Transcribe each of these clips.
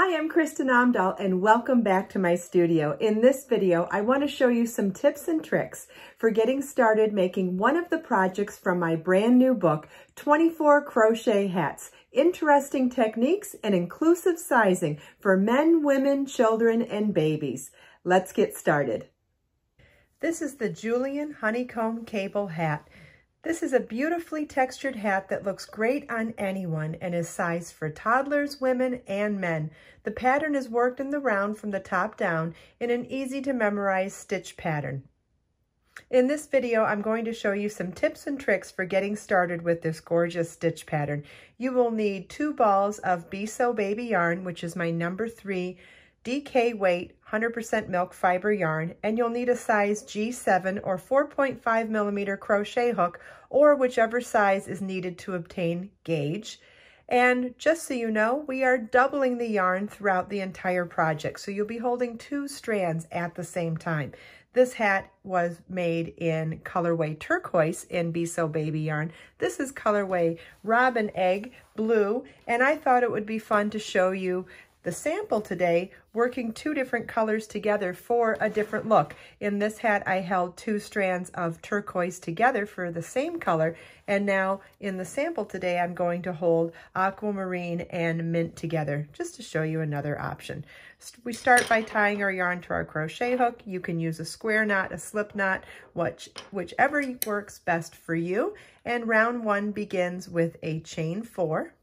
Hi, I'm Kristin Omdahl and welcome back to my studio. In this video, I want to show you some tips and tricks for getting started making one of the projects from my brand new book, 24 Crochet Hats, Interesting Techniques and Inclusive Sizing for Men, Women, Children, and Babies. Let's get started. This is the Julian Honeycomb Cable Hat. This is a beautifully textured hat that looks great on anyone and is sized for toddlers, women, and men. The pattern is worked in the round from the top down in an easy-to-memorize stitch pattern. In this video, I'm going to show you some tips and tricks for getting started with this gorgeous stitch pattern. You will need 2 balls of Be So Baby yarn, which is my number 3 DK weight 100% milk fiber yarn, and you'll need a size G7 or 4.5mm crochet hook, or whichever size is needed to obtain gauge. And just so you know, we are doubling the yarn throughout the entire project, so you'll be holding 2 strands at the same time. This hat was made in colorway turquoise in Be So Baby yarn. This is colorway robin egg blue, and I thought it would be fun to show you the sample today, working 2 different colors together for a different look. In this hat, I held 2 strands of turquoise together for the same color, and now in the sample today, I'm going to hold aquamarine and mint together, just to show you another option. We start by tying our yarn to our crochet hook. You can use a square knot, a slip knot, whichever works best for you, and round 1 begins with a chain 4.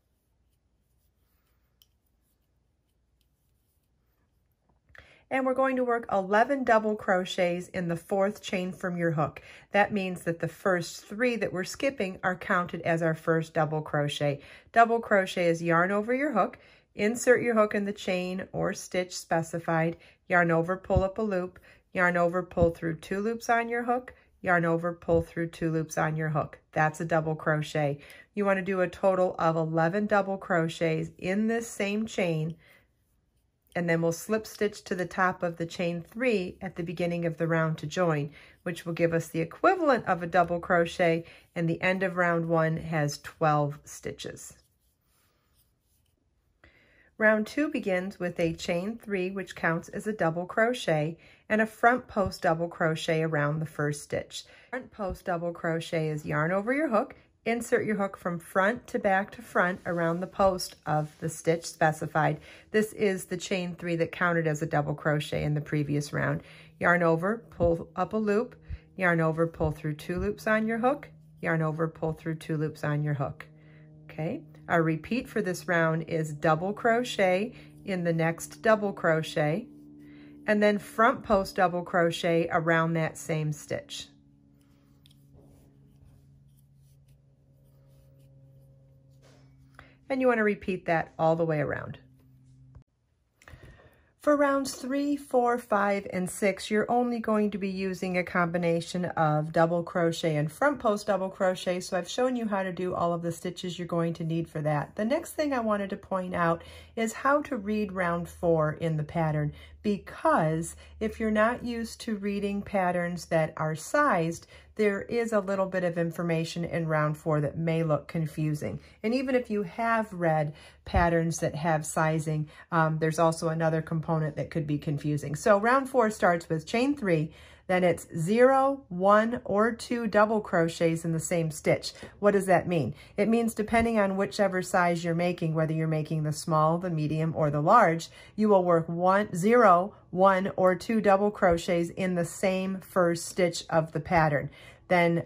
And we're going to work 11 double crochets in the 4th chain from your hook. That means that the first 3 that we're skipping are counted as our first double crochet. Double crochet is yarn over your hook, insert your hook in the chain or stitch specified, yarn over, pull up a loop, yarn over, pull through 2 loops on your hook, yarn over, pull through 2 loops on your hook. That's a double crochet. You want to do a total of 11 double crochets in this same chain, and then we'll slip stitch to the top of the chain 3 at the beginning of the round to join, which will give us the equivalent of a double crochet, and the end of round 1 has 12 stitches. Round 2 begins with a chain 3, which counts as a double crochet, and a front post double crochet around the first stitch. Front post double crochet is yarn over your hook, insert your hook from front to front around the post of the stitch specified. This is the chain 3 that counted as a double crochet in the previous round. Yarn over, pull up a loop, yarn over, pull through 2 loops on your hook, yarn over, pull through 2 loops on your hook. Okay, our repeat for this round is double crochet in the next double crochet, and then front post double crochet around that same stitch. And you want to repeat that all the way around. For rounds 3, 4, 5, and 6, you're only going to be using a combination of double crochet and front post double crochet, so I've shown you how to do all of the stitches you're going to need for that. The next thing I wanted to point out is how to read round 4 in the pattern, because if you're not used to reading patterns that are sized, there is a little bit of information in round 4 that may look confusing. And even if you have read patterns that have sizing, there's also another component that could be confusing. So round 4 starts with chain 3, then it's 0, 1, or 2 double crochets in the same stitch. What does that mean? It means depending on whichever size you're making, whether you're making the small, the medium, or the large, you will work 0, 1, or 2 double crochets in the same first stitch of the pattern. Then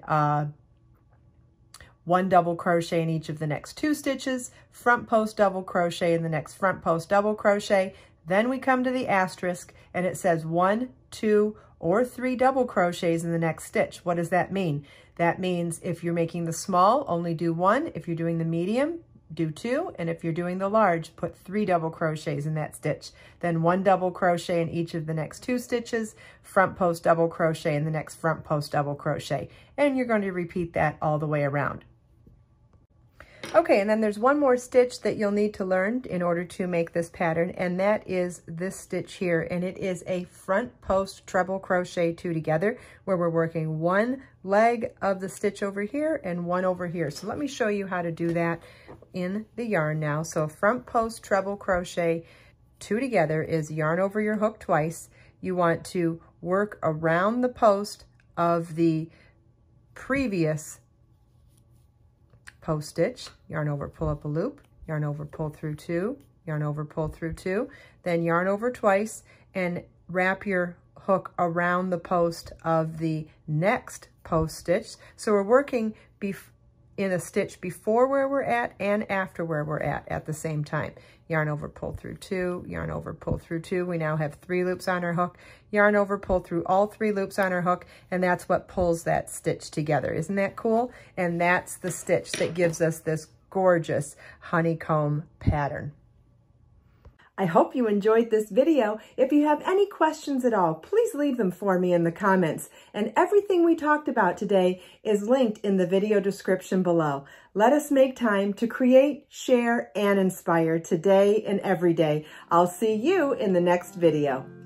1 double crochet in each of the next 2 stitches, front post double crochet in the next front post double crochet. Then we come to the asterisk and it says 1, 2, or 3 double crochets in the next stitch. What does that mean? That means if you're making the small, only do 1. If you're doing the medium, do 2. And if you're doing the large, put 3 double crochets in that stitch. Then 1 double crochet in each of the next 2 stitches, front post double crochet in the next front post double crochet. And you're going to repeat that all the way around. Okay, and then there's one more stitch that you'll need to learn in order to make this pattern, and that is this stitch here, and it is a front post treble crochet 2 together, where we're working 1 leg of the stitch over here and 1 over here. So let me show you how to do that in the yarn now. So front post treble crochet two together is yarn over your hook twice. You want to work around the post of the previous post stitch, yarn over, pull up a loop, yarn over, pull through two, yarn over, pull through two, then yarn over twice and wrap your hook around the post of the next post stitch. So we're working in a stitch before where we're at and after where we're at the same time. Yarn over, pull through two, yarn over, pull through two. We now have three loops on our hook. Yarn over, pull through all three loops on our hook, and that's what pulls that stitch together. Isn't that cool? And that's the stitch that gives us this gorgeous honeycomb pattern. I hope you enjoyed this video. If you have any questions at all, please leave them for me in the comments. And everything we talked about today is linked in the video description below. Let us make time to create, share, and inspire today and every day. I'll see you in the next video.